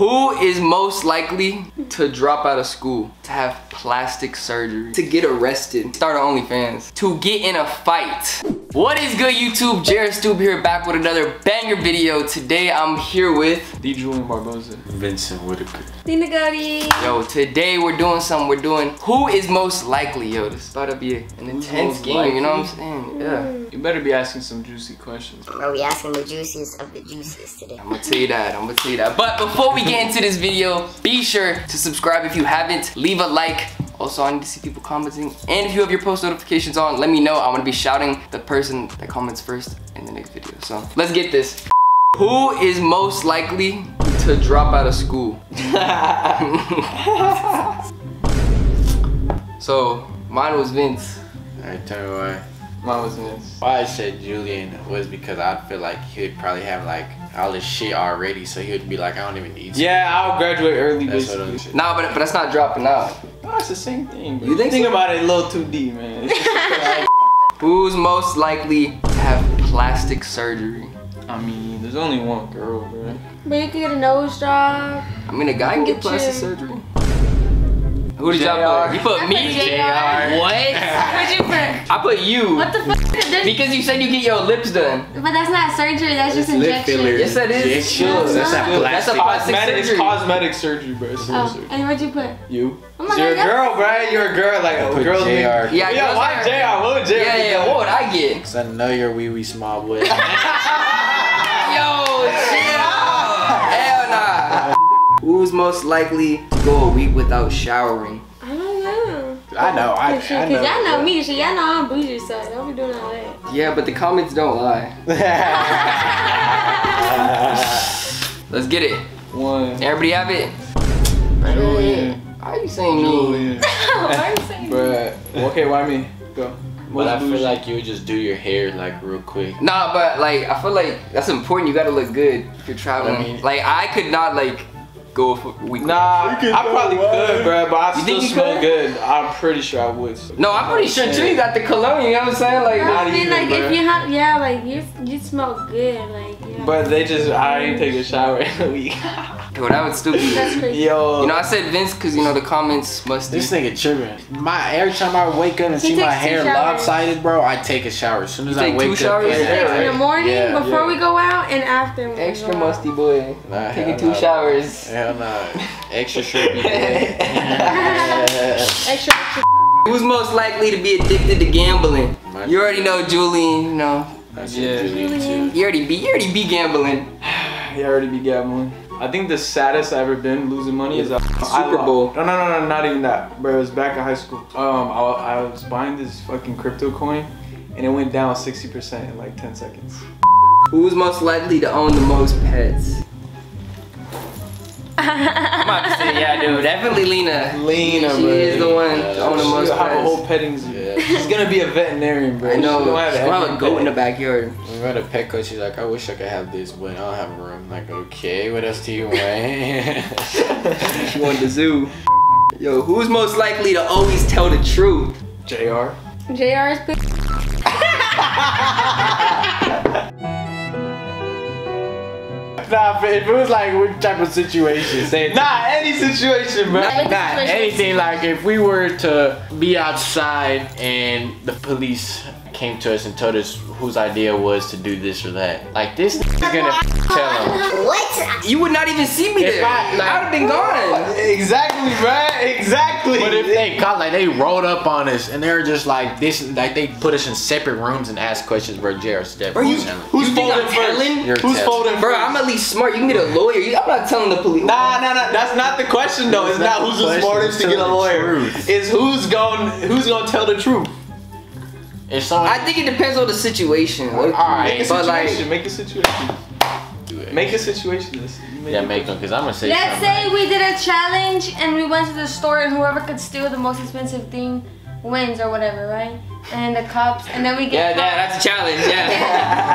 Who is most likely to drop out of school, to have plastic surgery, to get arrested, start on OnlyFans, to get in a fight? What is good, YouTube? Jr Stuber here, back with another banger video. Today I'm here with the Julian Barboza, Vincent Whitaker, Linag0ldi. Yo, today we're doing who is most likely. Yo, this is about to be an intense game, likely? You know what I'm saying? Yeah. You better be asking some juicy questions. Bro, we asking the juiciest of the juiciest today. I'm gonna tell you that. But before we get into this video, be sure to subscribe if you haven't. Leave a like. Also, I need to see people commenting. And if you have your post notifications on, let me know. I wanna be shouting the person that comments first in the next video. So let's get this. Who is most likely to drop out of school? So mine was Vince. Alright, tell me why. Mine was Vince. Why I said Julian was because I feel like he would probably have like all this shit already, so he would be like, I don't even need to. Yeah, I'll graduate early. Nah, but that's not dropping out. No, it's the same thing. Bro. You think so? About it a little too deep, man. It's just who's most likely to have plastic surgery? I mean, there's only one girl, bro. But you could get a nose job. I mean, a guy can get plastic surgery. Who did y'all put? You put me? JR. What? Who'd you put? I put you. What the fuck? Because you said you get your lips done. But that's not surgery, that's just injection. Lip filler. Yes, that is. No, that's not plastic. That's cosmetic surgery, bro. Oh. And what'd you put? You. Oh, you're a girl, bro. You're a girl. Like, a girl. JR. Yeah, why JR? What would JR? Yeah, what would I get? Because I know you're wee wee small boy. Yo, hell nah. Who's most likely to go a week without showering? I don't know. I know. Because y'all know me, so y'all know I'm bougie, so I don't be doing all that. Yeah, but the comments don't lie. Let's get it. One. Everybody have it? Julian. Why are you saying Julian? Why are you saying me? Okay, why me? Go. But I feel like you would just do your hair like real quick. Nah, but like, I feel like that's important. You gotta look good if you're traveling. I mean, like, I could not like go for a week. Nah, I probably could, bro, but I still smell good. I'm pretty sure I would. No, I'm pretty sure too. You got the cologne, you know what I'm saying? Like, I mean, like if you have, yeah, like you smell good, like. Yeah. But they just, I didn't take a shower in a week. Yo, that was stupid. That's crazy. Yo, you know I said Vince because you know the comments must. This nigga tripping. Every time I wake up and see my hair lopsided, bro, I take a shower as soon as I wake up. In the morning, before we go out, and after. Extra musty boy. Nah, taking two showers. Hell no. Extra shit. Extra. Who's most likely to be addicted to gambling? You already know Julian. You know. Yeah. Julian. You already be gambling. You already be gambling. I think the saddest I've ever been losing money is Super Bowl. No, not even that, bro. It was back in high school. I was buying this fucking crypto coin, and it went down 60% in like 10 seconds. Who's most likely to own the most pets? I'm about to say, yeah, dude. Definitely Lena. Lena, bro. She is the one to own the most pets. She'll have a whole petting zoo. Yeah. She's gonna be a veterinarian, bro. I know. She'll have a goat in the backyard. When we went to PetCo, she's like, I wish I could have this, but I don't have a room. I'm like, okay, what else do you want? She wanted the zoo. Yo, who's most likely to always tell the truth? JR. JR is Nah, if it was like what type of situation? Nah, any situation, bro. Nah, anything. Like if we were to be outside and the police came to us and told us whose idea was to do this or that, like this is gonna tell him. What? You would not even see me there. I'd have been gone. Exactly, bro. Exactly. But if they caught, like they rolled up on us and they were just like this, like they put us in separate rooms and asked questions, bro. Jr. Who's folding first? Who's folding first? Bro, I'm at least smart. You can get a lawyer. I'm not telling the police. Nah. That's not the question though. It's not who's the smartest to get a lawyer. It's who's gonna tell the truth. I think it depends on the situation. Alright, make a situation. Make them, because I'm gonna say. Let's say we did a challenge and we went to the store and whoever could steal the most expensive thing wins or whatever, right? And the cops, and then we get. That's a challenge. Yeah,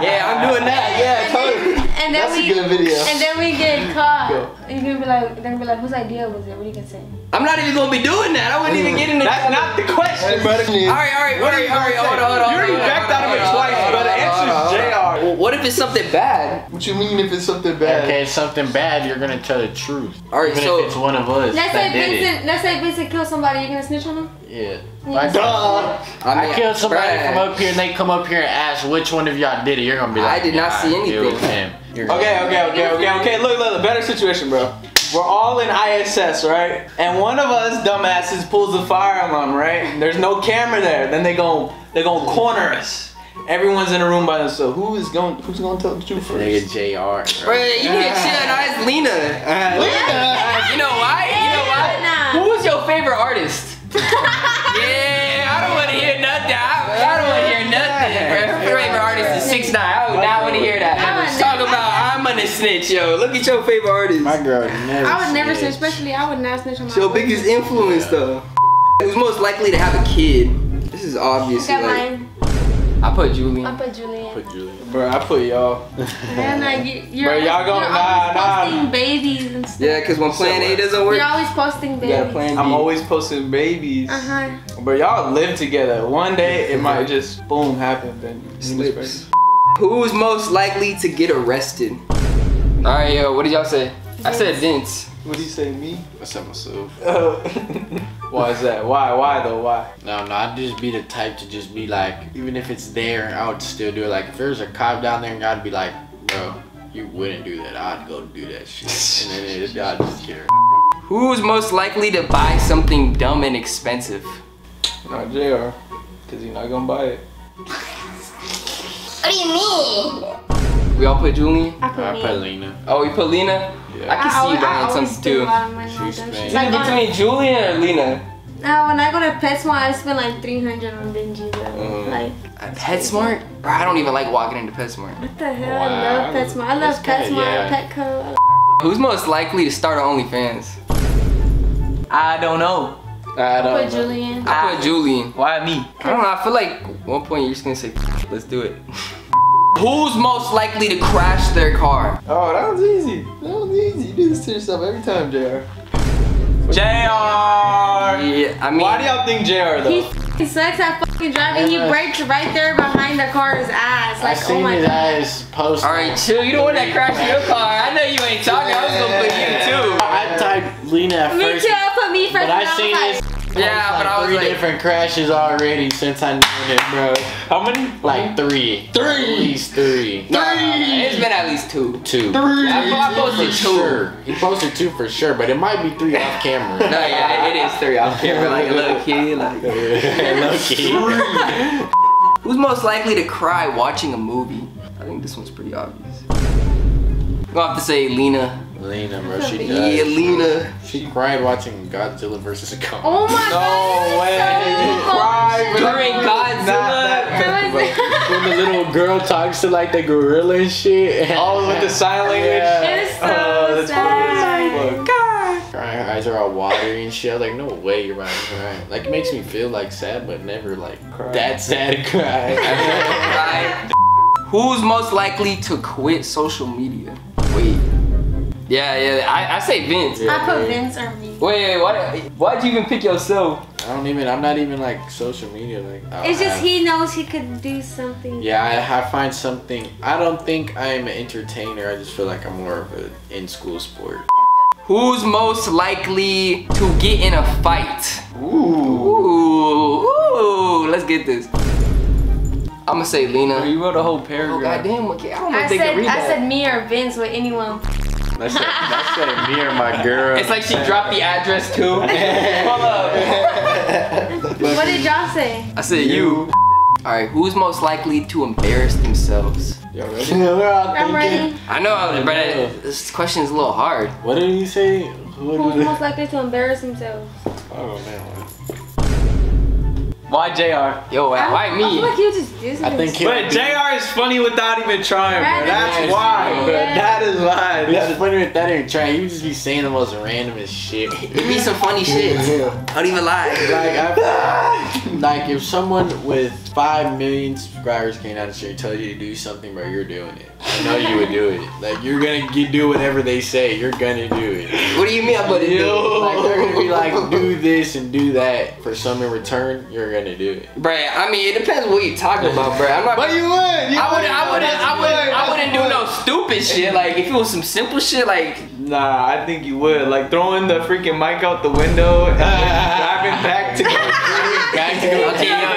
yeah, I'm doing that. Yeah, totally. And then that's a good video. And then we get caught. You're gonna be like, whose idea was it? What are you gonna say? I'm not even gonna be doing that. I wouldn't even get in the. That's not the question, brother. All right. Hold on. You already backed out of it twice, brother. Answer's JR. well, what if it's something bad? What you mean if it's something bad? Okay, if something bad, you're gonna tell the truth. All right, even so if it's one of us. Let's say Vincent killed somebody. You gonna snitch on him? Yeah. I killed somebody from up here, and they come up here and ask which one of y'all did it. You're gonna be like, I did not see anything. Okay. Look, better situation, bro. We're all in ISS, right? And one of us dumbasses pulls the fire alarm, right? There's no camera there. Then they gonna corner us. Everyone's in a room by themselves. Who's gonna tell the truth first? Nigga JR. Bro, you get shit on eyes, Lena. You know why? You know why? Nah. Who's your favorite artist? Yeah, I don't wanna hear nothing. I don't wanna hear nothing, bro. Your favorite artist is 6ix9ine. I would not wanna hear that. Snitch, yo. Look at your favorite artist. My girl. I would never snitch, especially I would not snitch on my girl. Your biggest influence, though. Who's most likely to have a kid? This is obvious. I got mine. I put Julian. I put Julian. I put Julian. Bro, I put y'all. Man, like, you're always posting babies and stuff. Yeah, because when plan A doesn't work, you're always posting babies. Yeah, plan B. I'm always posting babies. Uh-huh. But y'all live together. One day, it might just, boom, happen. Then slips. Who's most likely to get arrested? All right, yo, what did y'all say? Vince. I said Vince. What did you say, me? I said myself. Why is that? Why though? Why? No, I'd just be the type to just be like, even if it's there, I would still do it. Like, if there's a cop down there and I'd be like, bro, you wouldn't do that. I'd go do that shit. And then I'd just care. Who's most likely to buy something dumb and expensive? Not JR, because he's not gonna buy it. What do you mean? We all put Julian? I put Lena. Oh, we put Lena? Yeah. I can see you buying something too. It's like between Julian or Lena? No, when I go to PetSmart, I spend like $300 on Benji though. Like, PetSmart? Bro, I don't even like walking into PetSmart. What the hell? Wow. I love PetSmart. I love PetSmart, PetCo. Who's most likely to start on OnlyFans? I don't know. I put Julian. Why me? I don't know. I feel like at one point you're just gonna say, let's do it. Who's most likely to crash their car? Oh, that was easy. That was easy. You do this to yourself every time, JR. JR! Yeah, I mean, why do y'all think JR though? He sucks at fucking driving. He brakes right there behind the car's ass. Like, oh my god. Alright, chill. You don't want that crash your car. I know you ain't talking. I was gonna put you too. I typed Lena at first. Me too. I put me first. But I seen this. Yeah, but I was like, 3 different crashes already since I knew it, bro. How many? Like 3. 3! At least 3. No, it's been at least 2. 2. 3! I posted 2. Sure. He posted 2 for sure, but it might be 3 off camera. No, yeah, it is 3 off camera. Like, low key, like... low key. Who's most likely to cry watching a movie? I think this one's pretty obvious. I'm gonna have to say Lena. Lena, bro, she does. Yeah, Lena. She cried watching Godzilla vs. Kong. Oh my god! No way! Cried during Godzilla. When the little girl talks to like the gorilla and shit. All with the sign language. Yeah. It's so sad. God. Crying, her eyes are all watery and shit. I was like, no way, you're right. Like, it makes me feel like sad, but never like cry. That sad cry. I've never cried. Who's most likely to quit social media? Wait. Yeah, I say Vince. Yeah, I put Vince or me. Wait, why'd you even pick yourself? I'm not even like social media. Like, it's just he knows he could do something. Yeah, I find something. I don't think I'm an entertainer. I just feel like I'm more of an in-school sport. Who's most likely to get in a fight? Ooh, let's get this. I'm gonna say Lena. Oh, you wrote a whole paragraph. Oh, goddamn, okay. I don't know if they can read that. I said me or Vince with anyone. That's me or my girl. It's like she dropped the address too. Hold up. What did y'all say? I said you. Alright, who's most likely to embarrass themselves? Y'all ready? I'm ready. I know, but this question's a little hard. What did he say? Who's most likely to embarrass themselves? Oh man. Why JR? Yo, why me? I feel like you just used it. But JR is funny without even trying, bro. That's why, bro. That is why. That's funny with that ain't trying. You just be saying the most randomest shit. It be some funny shit. Yeah. I don't even lie. Like if someone with 5 million subscribers came out and tells you to do something, bro, you're doing it. I know you would do it. Like, you're gonna do whatever they say. You're gonna do it. What do you mean I'm gonna do it? Like, they're gonna be like, do this and do that for some in return. You're gonna do it. Bruh, I mean, it depends what you're talking about, bruh. I'm not. But you would. I wouldn't do no stupid shit. Like, if it was some simple shit, like. Nah, I think you would. Like, throwing the freaking mic out the window and driving back to go. Back to go. Okay, chill.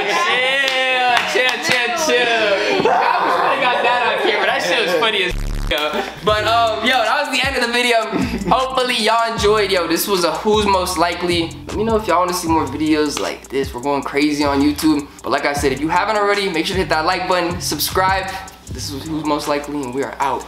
I got that on camera. That shit was funny as But yo, that was the end of the video. Hopefully y'all enjoyed. Yo, this was a Who's Most Likely. Let me know if y'all want to see more videos like this. We're going crazy on YouTube. But like I said, if you haven't already, make sure to hit that like button, subscribe. This was Who's Most Likely, and we are out.